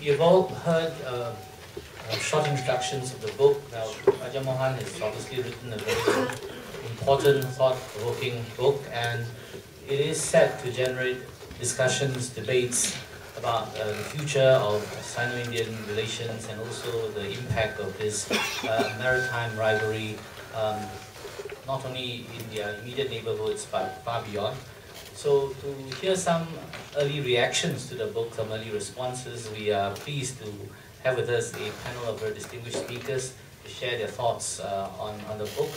You've all heard short introductions of the book. Now, Raja Mohan has obviously written a very important, thought-provoking book, and it is set to generate discussions, debates about the future of Sino-Indian relations and also the impact of this maritime rivalry, not only in their immediate neighborhoods but far beyond. So to hear some early reactions to the book, some early responses, we are pleased to have with us a panel of very distinguished speakers to share their thoughts on the book.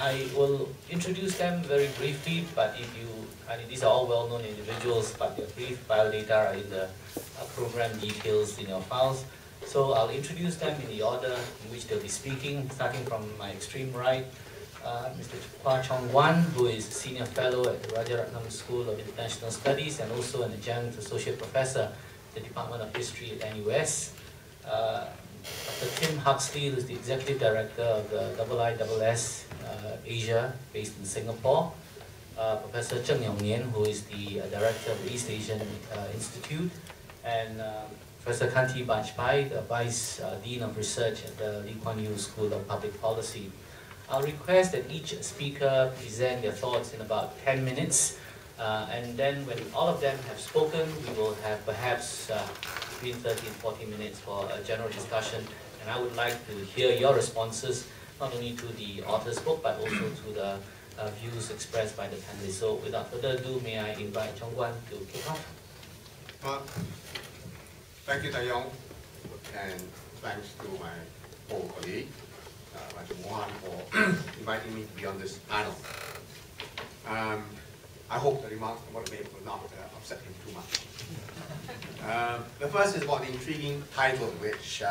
I will introduce them very briefly, but if you, I mean, these are all well-known individuals, but their brief bio data are in the program details in your files. So I'll introduce them in the order in which they'll be speaking, starting from my extreme right. Mr. Kwa Chong Wan, who is Senior Fellow at the Rajaratnam School of International Studies and also an adjunct Associate Professor at the Department of History at NUS. Dr. Tim Huxley, who is the Executive Director of the IISS Asia, based in Singapore. Professor Cheng Yongyin, who is the Director of the East Asian Institute. And Professor Kanti Bajpai, the Vice Dean of Research at the Lee Kuan Yew School of Public Policy. I'll request that each speaker present their thoughts in about 10 minutes, and then when all of them have spoken, we will have perhaps between 30 and 40 minutes for a general discussion. And I would like to hear your responses, not only to the author's book, but also to the views expressed by the panelists. So without further ado, may I invite Chong Wan to kick off? Thank you, Taeyong, and thanks to my old colleague, Raja Mohan, for inviting me to be on this panel. I hope the remarks I'm going to make will not upset him too much. The first is about the intriguing title, which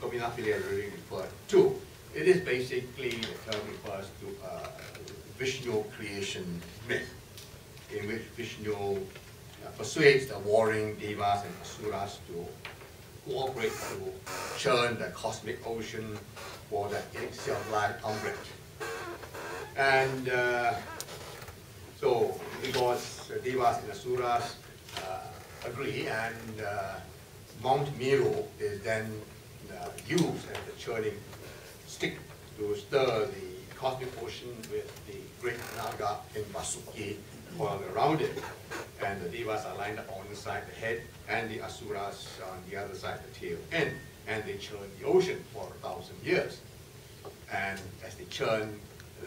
Kobina Philey already referred to. It is basically, the term refers to Vishnu creation myth, in which Vishnu persuades the warring devas and asuras to cooperate to churn the cosmic ocean for the agency of life umbrage. And so, because devas and asuras agree, and Mount Meru is then used as the churning stick to stir the cosmic ocean with the great Naga and Vasuki coiled around it. And the devas are lined up on the side, the head, and the asuras on the other side, the tail end. And they churn the ocean for 1,000 years. And as they churn,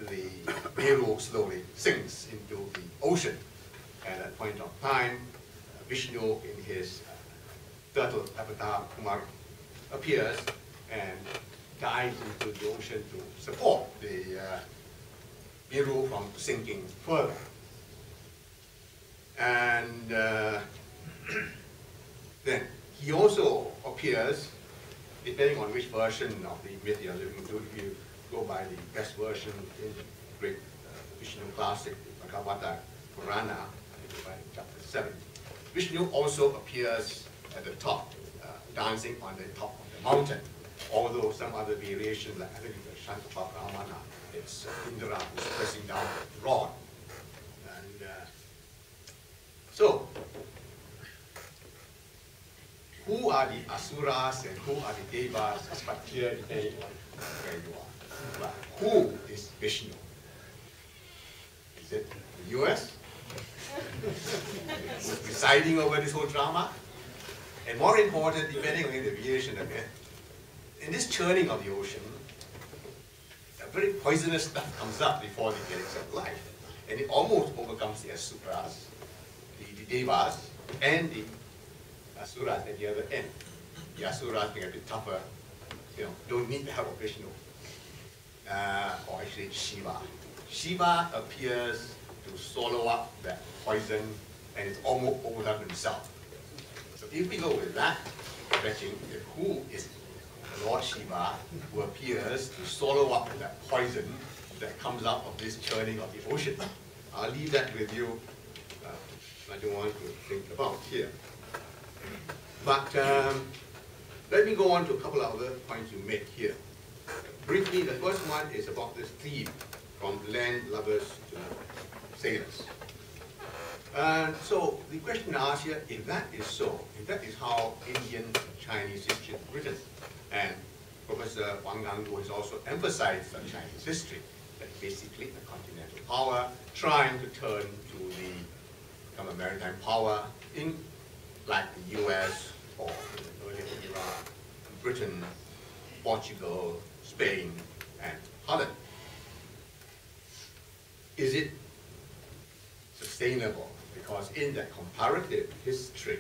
the Meru slowly sinks into the ocean. And at that point of time, Vishnu in his turtle avatar, Kumar, appears and dives into the ocean to support the Meru from sinking further. And then he also appears, depending on which version of the myth you are living to, if you go by the best version in the great Vishnu classic, the Bhagavata Purana, chapter 7, Vishnu also appears at the top, dancing on the top of the mountain, although some other variations, like I think the Shantapa Brahmana, it's Indra who's pressing down the rod. So, who are the asuras and who are the devas? It's quite clear depending on where you are. But who is Vishnu? Is it the US? Who's presiding over this whole drama? And more important, depending on the variation of it, in this churning of the ocean, a very poisonous stuff comes up before the elixir of life, and it almost overcomes the asuras, devas, and the asuras at the other end. The asuras being a bit tougher, you know, don't need the help of Vishnu, or actually Shiva. Shiva appears to swallow up that poison, and it's almost overdone himself. So if we go with that stretching, who is Lord Shiva, who appears to swallow up that poison that comes out of this churning of the ocean? I'll leave that with you. I don't want to think about here. But let me go on to a couple of other points you made here. Briefly, the first one is about this theme from land lovers to sailors. So the question asked here, if that is so, if that is how Indian Chinese history is written, and Professor Wang Gangdu has also emphasized on Chinese history, that basically a continental power trying to turn to become a maritime power in like the US or earlier Iraq, Britain, Portugal, Spain, and Holland. Is it sustainable? Because in that comparative history,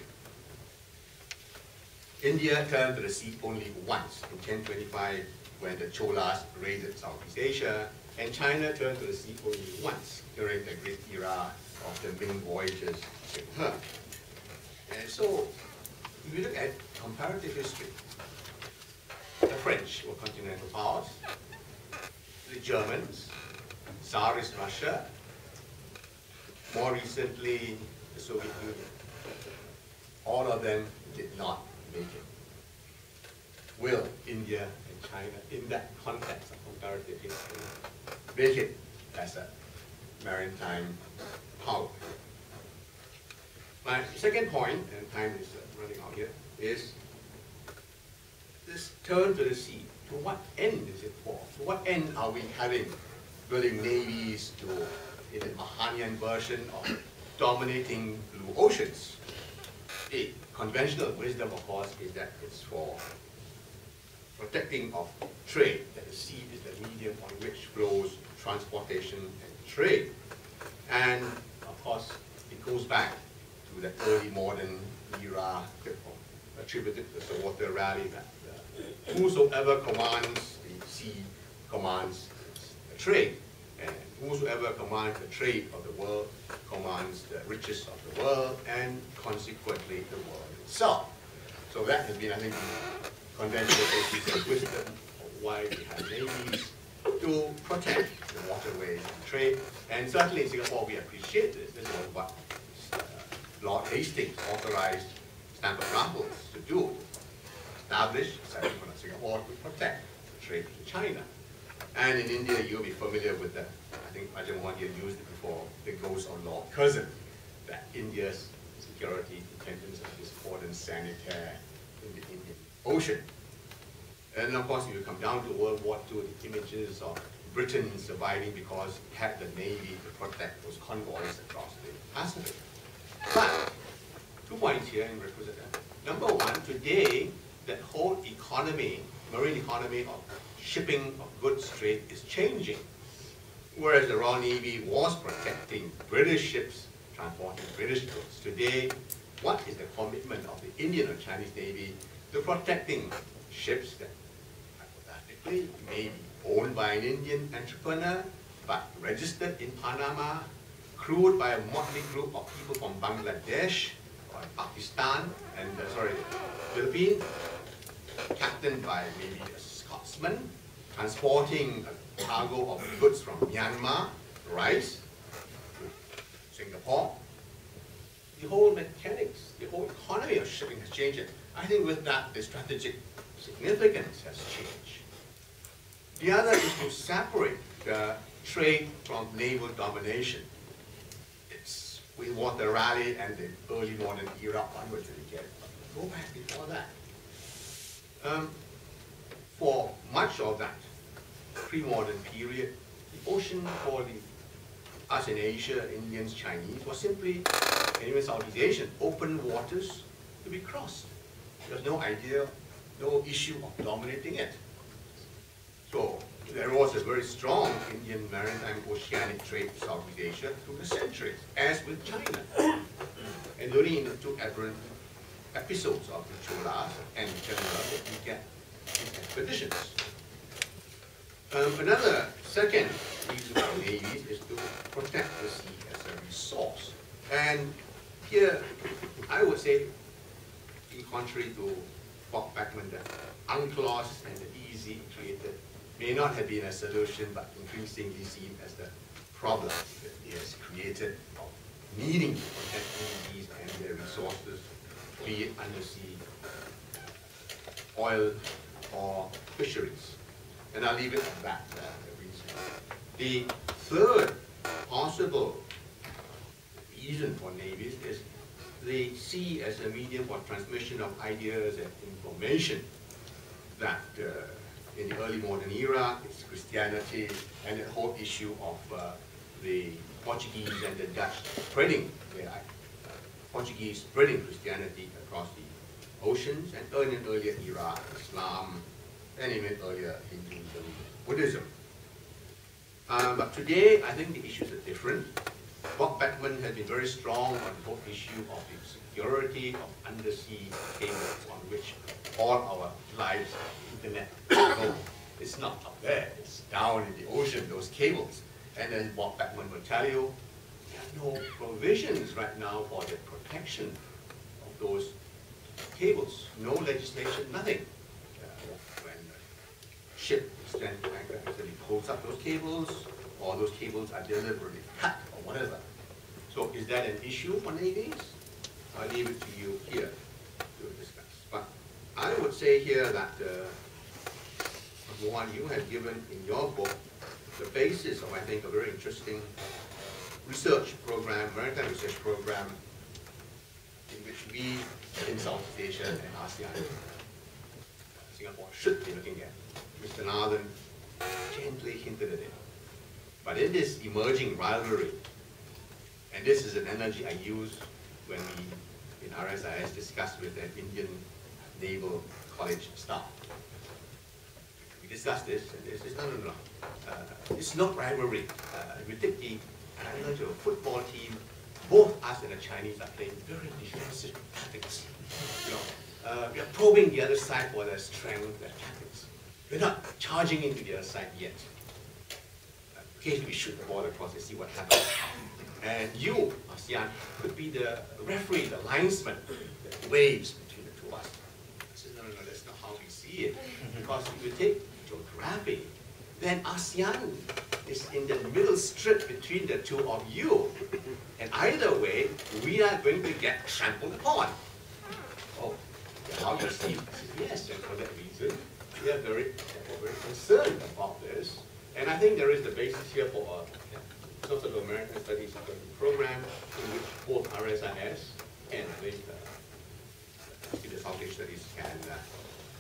India turned to the sea only once in 1025 when the Cholas raided Southeast Asia, and China turned to the sea only once during the great era of the Ming voyages with her. And so, if you look at comparative history, the French were continental powers, the Germans, Tsarist Russia, more recently the Soviet Union. All of them did not make it. Will India and China, in that context of comparative history, make it as a maritime power? My second point, and time is running out here, is this turn to the sea. To what end is it for? To what end are we building navies to, in the Mahanian version of dominating blue oceans? The conventional wisdom, of course, is that it's for protecting of trade, that the sea is the medium on which flows transportation and trade. And, of course, it goes back to the early modern era attributed to Sir Walter Raleigh, that whosoever commands the sea commands the trade, and whosoever commands the trade of the world commands the riches of the world, and consequently the world itself. So that has been, I think, the conventional basis of wisdom of why we have navies, to protect the waterways and trade. And certainly in Singapore we appreciate this. This was what Lord Hastings authorized Stamford Raffles to do, establish a settlement of Singapore to protect the trade to China. And in India, you'll be familiar with that. I think Raja Mohan here used it before. It goes on Lord Curzon, that India's security depends on this foreign sanitaire in the Indian Ocean. And of course, if you come down to World War II, the images of Britain surviving because it had the navy to protect those convoys across the Pacific. But 2 points here in represent that. Number one, today, that whole economy, marine economy of shipping of goods trade is changing. Whereas the Royal Navy was protecting British ships, transporting British goods. Today, what is the commitment of the Indian or Chinese Navy to protecting ships that hypothetically may be owned by an Indian entrepreneur, but registered in Panama, crewed by a motley group of people from Bangladesh or Pakistan, and Philippines, captained by maybe a Scotsman, transporting a cargo of goods from Myanmar, rice, to Singapore. The whole mechanics, the whole economy of shipping has changed. I think with that, the strategic significance has changed. The other is to separate the trade from naval domination. It's with Walter Raleigh and the early modern era onwards that we get. Go back before that. For much of that pre-modern period, the ocean for us in Asia, Indians, Chinese, was simply, and even Southeast Asian, open waters to be crossed. There's no idea, no issue of dominating it. So there was a very strong Indian maritime oceanic trade to Southeast Asia through the centuries, as with China. And only in the two aberrant episodes of the Cholas and Chandra that we get expeditions. Second reason for navies is to protect the sea as a resource. And here, I would say, in contrary to Bob Beckman, that UNCLOS and the EZ created may not have been a solution, but increasingly seen as the problem that it has created of needing to protect navies and their resources, be it undersea, oil, or fisheries. And I'll leave it at that, the reason. The third possible reason for navies is they see as a medium for transmission of ideas and information that in the early modern era, it's Christianity and the whole issue of the Portuguese and the Dutch spreading, Portuguese spreading Christianity across the oceans, and in an earlier era, Islam, and even earlier Hinduism, Buddhism. But today, I think the issues are different. Bob Beckman has been very strong on the whole issue of the security of undersea cables on which all our lives on the internet go. It's not up there, it's down in the ocean, those cables. And then Bob Beckman will tell you, there are no provisions right now for the protection of those cables. No legislation, nothing. When a ship stands to anchor, he pulls up those cables, or those cables are deliberately cut, or whatever. So is that an issue for navies? I'll leave it to you here to discuss. But I would say here that, Mohan, you have given in your book the basis of, I think, a very interesting research program, maritime research program, in which we in South Asia and ASEAN, Singapore should be looking at. Mr. Nathan gently hinted at it. But in this emerging rivalry, and this is an energy I use when we in RSIS discuss with an Indian Naval College staff. We discuss this, and this is no. It's not rivalry. We take the analogy of a football team. Both us and the Chinese are playing very defensive tactics. You know, we are probing the other side for their strength, their tactics. We're not charging into the other side yet. Occasionally we shoot the ball across and see what happens. And you, ASEAN, could be the referee, the linesman, that waves between the two of us. I said, no, that's not how we see it. Because if you take geography, then ASEAN is in the middle strip between the two of you. And either way, we are going to get trampled upon. Oh, how you see? Yes, and for that reason, we are very concerned about this. And I think there is the basis here for a sort of American Studies program in which both RSIS and I think the South Asian Studies can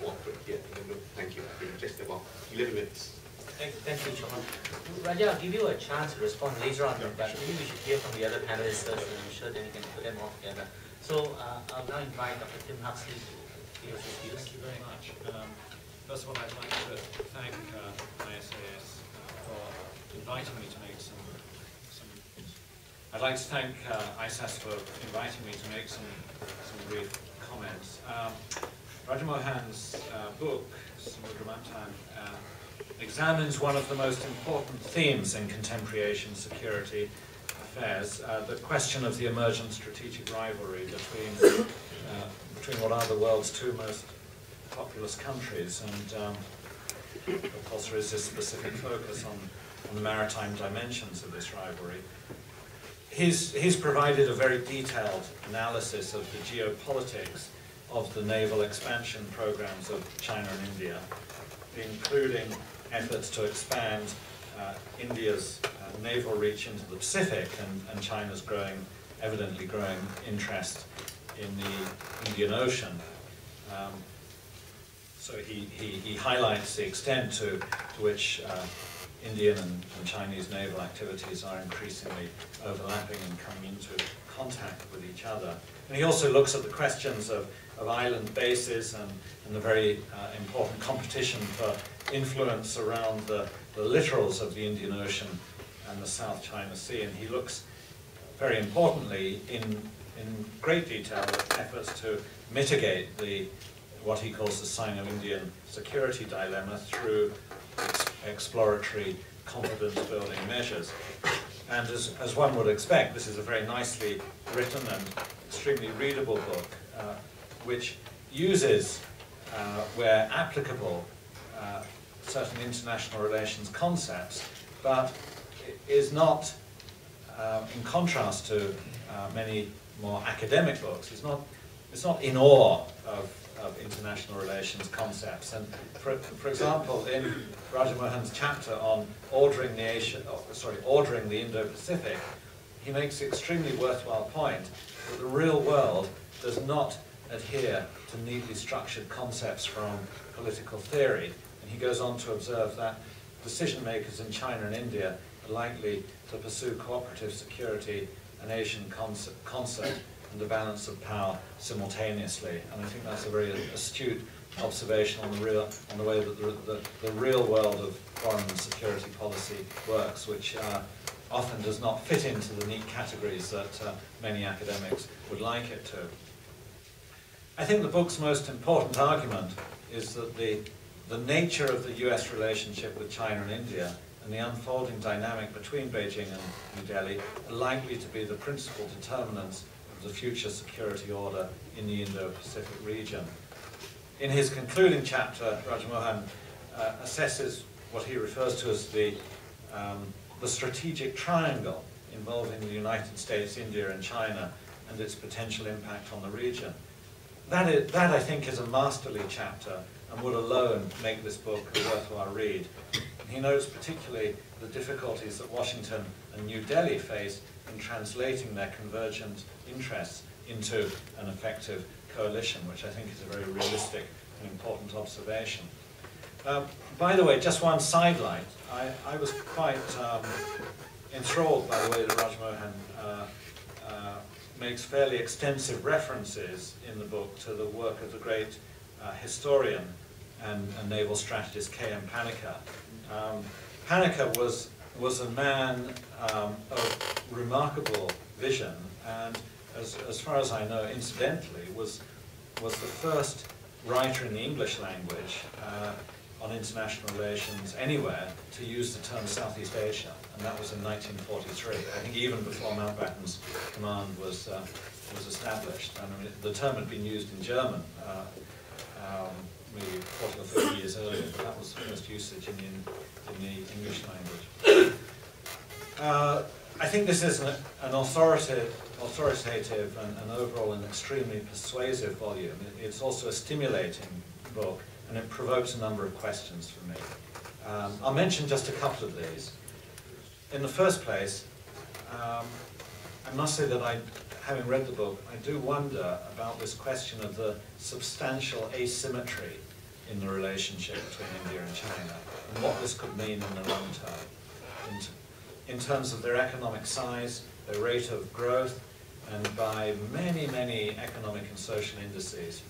cooperate here. Thank you. I think just about 11 minutes. Thank you, Chong. Raja, I'll give you a chance to respond later on, yeah, but maybe we should hear from the other panelists first, and I'm sure then we can put them all together. So I'll now invite Dr. Tim Huxley to give us his views. Thank you very much. First of all, I'd like to thank ISAS for inviting me to make some brief comments. Raja Mohan's book, Samudra Manthan, examines one of the most important themes in contemporary Asian security affairs, the question of the emergent strategic rivalry between, between what are the world's two most populous countries. And of course there is this specific focus on the maritime dimensions of this rivalry. He's provided a very detailed analysis of the geopolitics of the naval expansion programs of China and India, including efforts to expand India's naval reach into the Pacific and China's evidently growing interest in the Indian Ocean. So he highlights the extent to which Indian and Chinese naval activities are increasingly overlapping and coming into contact with each other. And he also looks at the questions of island bases and the very important competition for influence around the littorals of the Indian Ocean and the South China Sea. And he looks, very importantly, in great detail at efforts to mitigate what he calls the Sino-Indian security dilemma through exploratory confidence-building measures. And as one would expect, this is a very nicely written and extremely readable book, which uses, where applicable, certain international relations concepts, but is not, in contrast to many more academic books, it's not in awe of international relations concepts. And for example, in Raja Mohan's chapter on ordering the Indo-Pacific, he makes the extremely worthwhile point that the real world does not adhere to neatly structured concepts from political theory. And he goes on to observe that decision makers in China and India are likely to pursue cooperative security and Asian concert and the balance of power simultaneously. And I think that's a very astute observation on the way that the real world of foreign and security policy works, which often does not fit into the neat categories that many academics would like it to. I think the book's most important argument is that the nature of the US relationship with China and India and the unfolding dynamic between Beijing and New Delhi are likely to be the principal determinants of the future security order in the Indo-Pacific region. In his concluding chapter, Raja Mohan assesses what he refers to as the strategic triangle involving the United States, India, and China, and its potential impact on the region. That I think is a masterly chapter and would alone make this book a worthwhile read. And he notes particularly the difficulties that Washington and New Delhi face in translating their convergent interests into an effective coalition, which I think is a very realistic and important observation. By the way, just one sidelight. I was quite enthralled by the way that Raja Mohan makes fairly extensive references in the book to the work of the great historian and naval strategist K.M. Panikkar. Panikkar was a man of remarkable vision, and as far as I know, incidentally, was the first writer in the English language on international relations anywhere to use the term Southeast Asia, and that was in 1943. I think even before Mountbatten's command was established. And I mean, the term had been used in German maybe 40 or 50 years earlier, but that was the first usage in the English language. I think this is an authoritative and overall an extremely persuasive volume. It's also a stimulating book, and it provokes a number of questions for me. I'll mention just a couple of these. In the first place, I must say that having read the book, I do wonder about this question of the substantial asymmetry in the relationship between India and China, and what this could mean in the long term, in terms of their economic size, their rate of growth, and by many, many economic and social indices,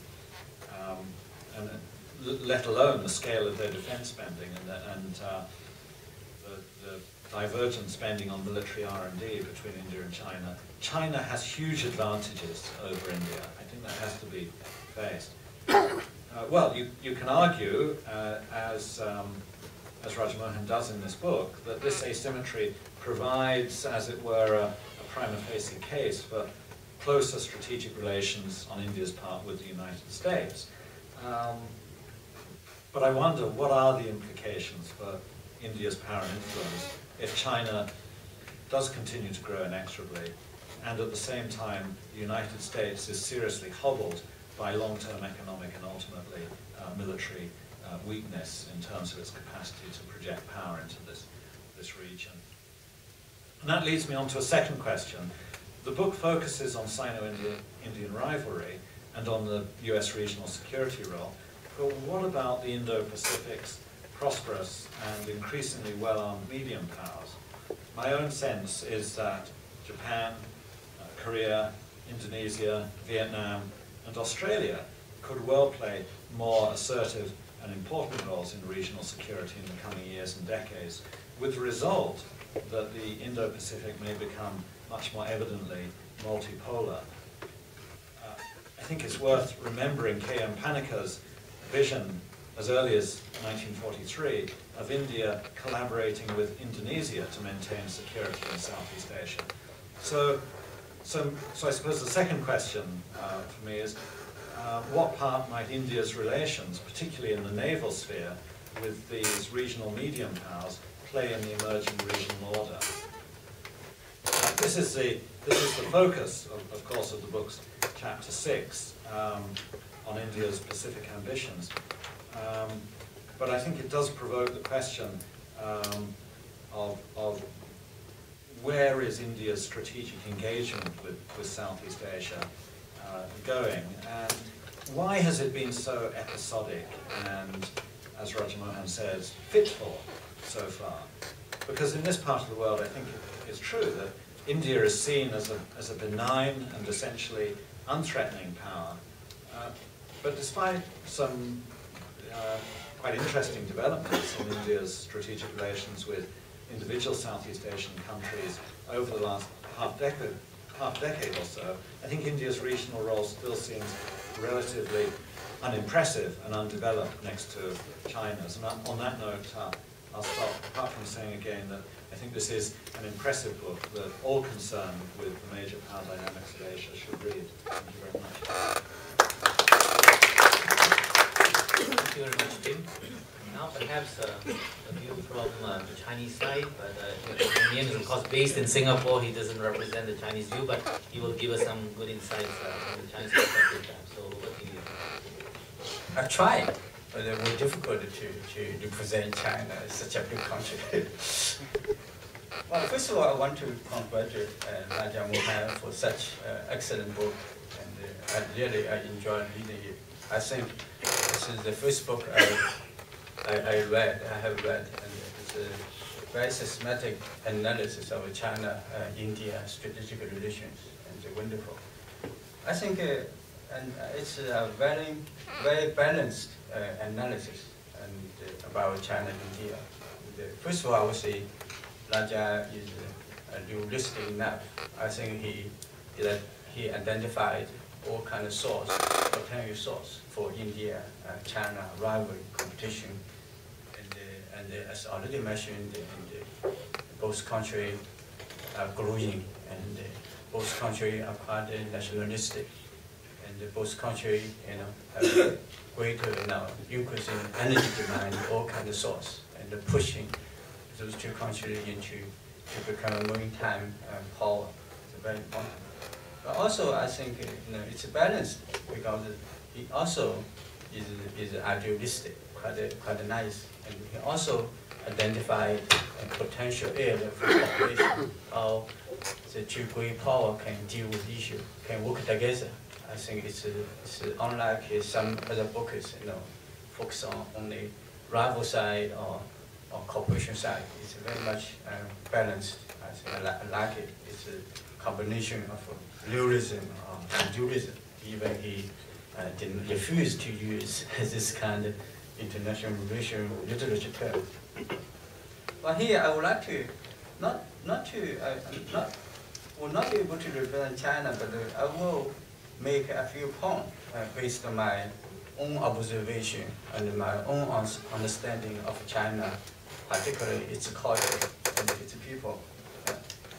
and let alone the scale of their defense spending and the divergent spending on military R&D between India and China. China has huge advantages over India. I think that has to be faced. Well, you can argue, as Raja Mohan does in this book, that this asymmetry provides, as it were, a prima facie case for closer strategic relations on India's part with the United States. But I wonder, what are the implications for India's power and influence if China does continue to grow inexorably, and at the same time the United States is seriously hobbled by long-term economic and ultimately military weakness in terms of its capacity to project power into this region. And that leads me on to a second question. The book focuses on Sino-Indian rivalry and on the US regional security role, but what about the Indo-Pacific's prosperous and increasingly well-armed medium powers? My own sense is that Japan, Korea, Indonesia, Vietnam, and Australia could well play more assertive and important roles in regional security in the coming years and decades, with the result that the Indo-Pacific may become much more evidently multipolar. I think it's worth remembering K.M. Panikkar's vision as early as 1943 of India collaborating with Indonesia to maintain security in Southeast Asia. So I suppose the second question for me is, what part might India's relations, particularly in the naval sphere, with these regional medium powers play in the emerging regional order? This is the focus, of course, of the book's chapter 6 on India's Pacific ambitions. But I think it does provoke the question of where is India's strategic engagement with Southeast Asia going, and why has it been so episodic and, as Raja Mohan says, fitful so far? Because in this part of the world, I think it's true that India is seen as a benign and essentially unthreatening power. But despite some quite interesting developments in India's strategic relations with individual Southeast Asian countries over the last half decade or so, I think India's regional role still seems relatively unimpressive and undeveloped next to China's. And on that note, I'll stop, apart from saying again that I think this is an impressive book that all concerned with the major power dynamics of Asia should read. Thank you very much. Thank you very much, Tim. Now perhaps a view from the Chinese side, but Indian is of course based in Singapore, he doesn't represent the Chinese view, but he will give us some good insights from the Chinese perspective. So over to you. I've tried. But it was difficult to represent China as such a big country. Well, first of all, I want to congratulate Raja Mohan for such excellent book, and I really enjoyed reading it. I think this is the first book I have read, and it's a very systematic analysis of China-India strategic relations, and it's wonderful. I think and it's a very, very balanced analysis and, about China and India. And, first of all, I would say Raja is realistic enough. I think he identified all kind of source, potential source for India, China, rivalry, competition, and as already mentioned, both countries are growing, and both countries are quite nationalistic. Both countries, have greater increasing energy demand, all kinds of source, and pushing those two countries to become a maritime power. It's very important. But also, I think it's balanced because it also is idealistic, quite nice, and he also identified a potential area for cooperation, how the two great power can deal with issue, can work together. I think it's unlike some other books, focus on only rival side or cooperation side. It's very much balanced. I like it. It's a combination of realism and dualism. Even he didn't refuse to use this kind of international relation literature term. But here I would like to not be able to represent China, but I will make a few points based on my own observation and my own understanding of China, particularly its culture and its people.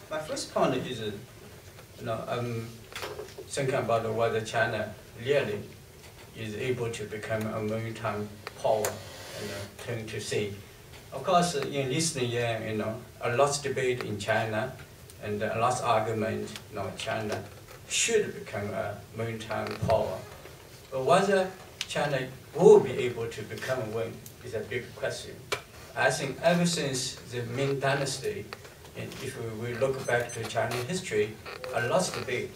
My first point is, I'm thinking about whether China really is able to become a maritime power and turn to sea. Of course, in recent years, a lot of debate in China and a lot of argument, China should become a maritime power. But whether China will be able to become one is a big question. I think ever since the Ming dynasty, and if we look back to Chinese history, a lot of debate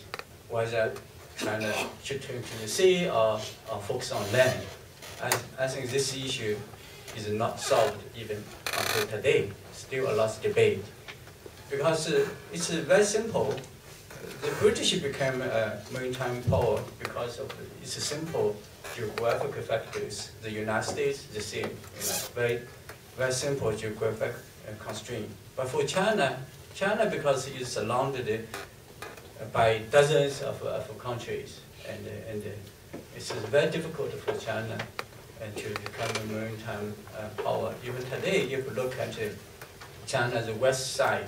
whether China should turn to the sea or focus on land. I think this issue is not solved even until today. Still a lot of debate. Because it's very simple. The British became a maritime power because of its simple geographical factors. The United States, the same, very, very simple geographic constraint. But for China, because it is surrounded by dozens of countries, and it's very difficult for China to become a maritime power. Even today, if you look at China's west side,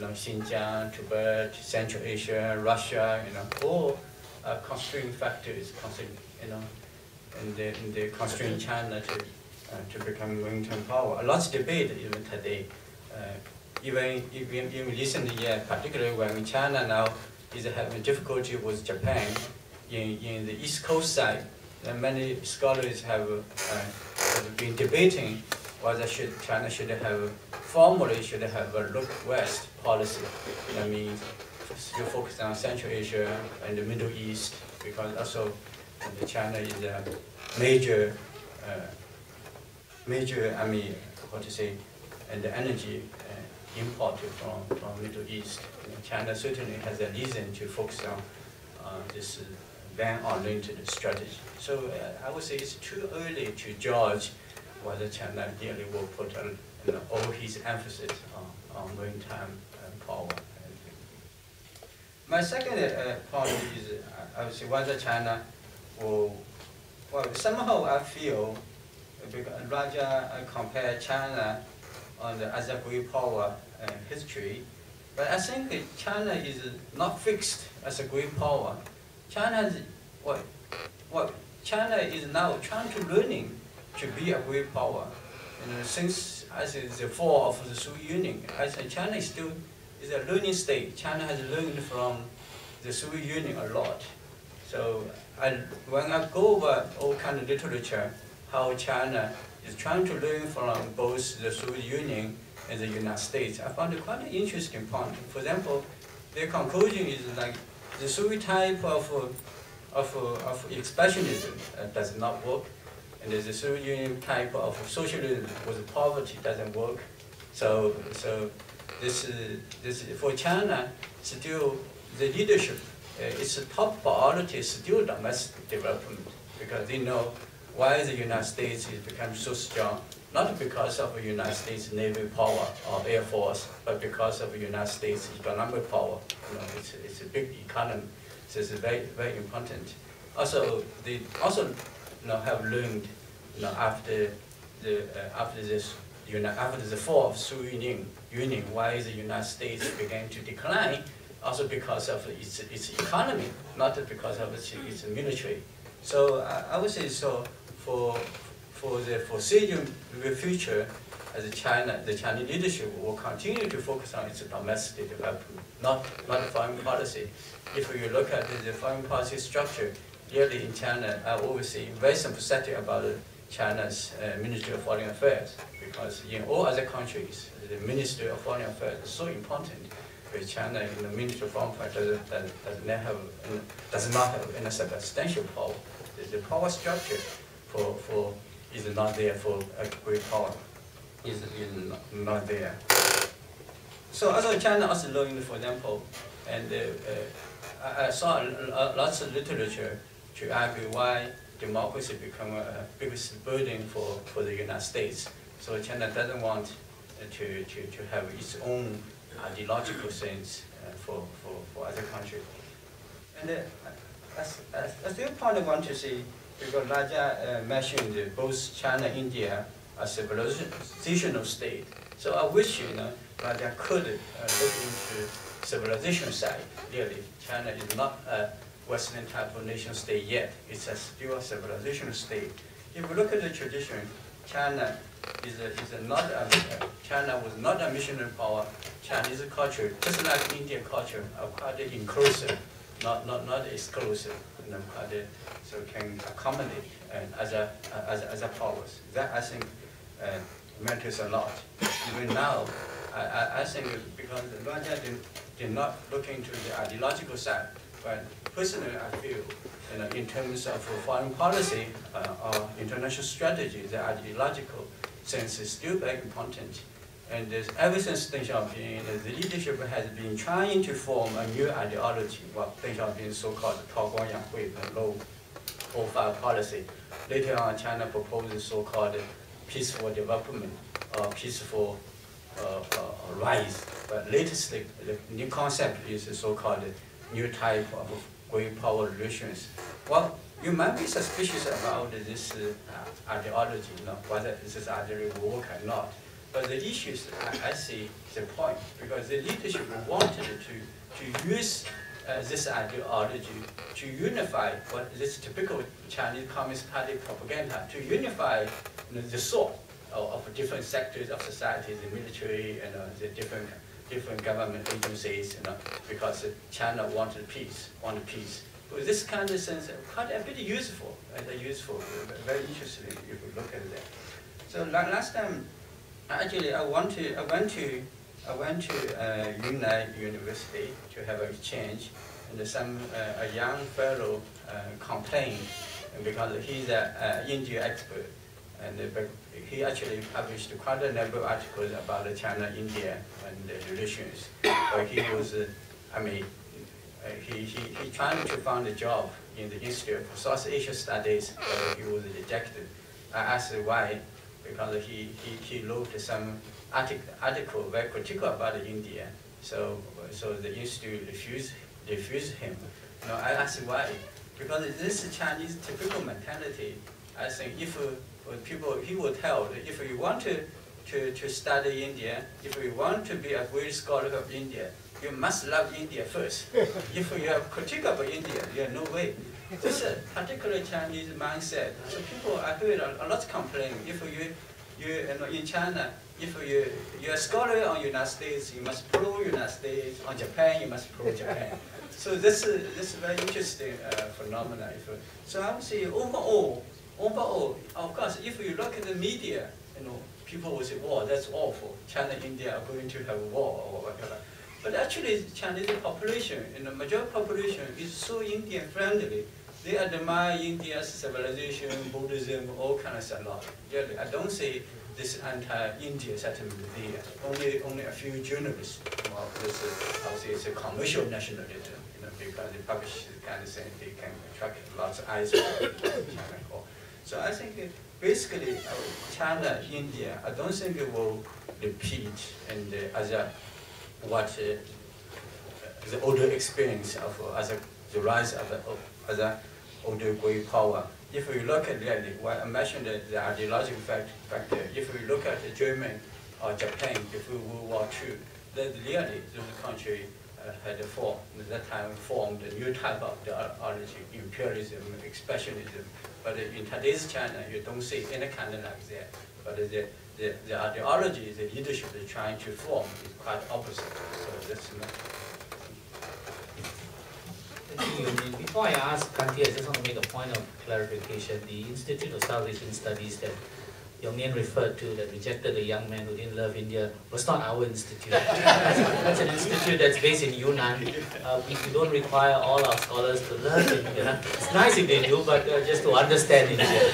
Xinjiang, Tibet, Central Asia, Russia, all constraint factors, and they constrain China to become a maritime power. A lot of debate even today, even recent years, particularly when China now is having difficulty with Japan in the East Coast side. And many scholars have been debating was China should have formally have a look west policy. That means you focus on Central Asia and the Middle East, because also China is a major, and the energy imported from Middle East. And China certainly has a reason to focus on this van-oriented strategy. So I would say it's too early to judge whether China really will put all his emphasis on maritime power. My second point is, I would say, whether China will, well, somehow I feel, because Raja compared China on the as a great power history, but I think China is not fixed as a great power. China is now trying to learning to be a great power. And since I think the fall of the Soviet Union, I think China is still is a learning state. China has learned from the Soviet Union a lot. So when I go over all kind of literature, how China is trying to learn from both the Soviet Union and the United States, I found it quite an interesting point. For example, their conclusion is like the Soviet type of expansionism does not work, and the Soviet Union type of socialism with poverty doesn't work. So this for China still the leadership, its top priority is still domestic development, because they know why the United States has become so strong, not because of the United States naval power or air force, but because of the United States economic power. You know, it's a big economy, so it's very, very important. Also, they also have learned after the fall of Soviet Union, why the United States began to decline, also because of its economy, not because of its military. So I would say so. For the foreseeable future, as China, the Chinese leadership will continue to focus on its domestic development, not foreign policy. If you look at the foreign policy structure, really in China, I always say very sympathetic about China's Ministry of Foreign Affairs, because in all other countries, the Ministry of Foreign Affairs is so important. But China, in the Ministry of Foreign Affairs does not have any substantial power. The power structure is not there for a great power, is not there. So also China also learned, for example, and I saw lots of literature to argue why democracy become a biggest burden for the United States. So China doesn't want to have its own ideological sense for other countries. And a third point I want to say, because Raja mentioned both China and India are civilizational state. So I wish Raja could look into civilization side. Really, China is not a Western type of nation state yet. It's still a civilizational state. If you look at the tradition, China China was not a missionary power. Chinese culture, just like Indian culture, are quite inclusive, not exclusive. So can accommodate other powers. That I think matters a lot. Even now, I think because Raja did not look into the ideological side, but personally I feel in terms of foreign policy or international strategy, the ideological sense is still very important. And ever since Deng Xiaoping, the leadership has been trying to form a new ideology, what Deng Xiaoping's so-called tao guang yang hui, the low-profile policy. Later on, China proposes so-called peaceful development or peaceful rise. But latest, the new concept is the so-called new type of great power relations. Well, you might be suspicious about this ideology, whether this ideology will work or not. But the issues, I see the point, because the leadership wanted to use this ideology to unify what this typical Chinese Communist Party propaganda, to unify the soul of different sectors of society, the military and the different government agencies, because China wanted peace, But this kind of sense is quite a bit useful, very interesting if you look at that. So last time, actually, I went to Yunnan University to have an exchange, and some a young fellow complained because he's an India expert, and he actually published quite a number of articles about China-India and the relations. But he was, he tried to find a job in the Institute of South Asian Studies, but he was rejected. I asked why, because he wrote some article very particular about India, so the institute refused him. Now I asked why, because this is Chinese typical mentality. I think if people, he will tell, if you want to study India, if you want to be a great scholar of India, you must love India first. If you have critique of India, you have no way. This is a particular Chinese mindset. So people, I heard a lot complain. If you know, in China, if you're a scholar on United States, you must prove United States. On Japan, you must prove Japan. So this is very interesting phenomenon. So I would say overall, of course, if you look at the media, you know, people will say, "Wow, that's awful. China and India are going to have a war or whatever." But actually, Chinese population, and the majority population, is so Indian friendly. They admire India's civilization, Buddhism, all kinds of stuff. Yeah, I don't see this anti-India sentiment there. Only a few journalists. Well, this is, I would say, it's a commercial nationalism, you know, because they publish this kind of thing, they can attract lots of eyes from China. So I think basically China, India, I don't think it will repeat and other. What the older experience of the rise of other older great power. If we look at that, I mentioned the ideological factor. If we look at the German or Japan before World War II, that really the country had formed, at that time formed a new type of ideology, imperialism, expansionism. But in today's China, you don't see any kind of like that. But the ideology, the leadership they're trying to form is quite opposite. So that's not. Before I ask Kanti, I just want to make a point of clarification. The Institute of South Asian Studies that Yongyin referred to that rejected a young man who didn't love India was not our institute. That's an institute that's based in Yunnan. We don't require all our scholars to love India. It's nice if they do, but just to understand India.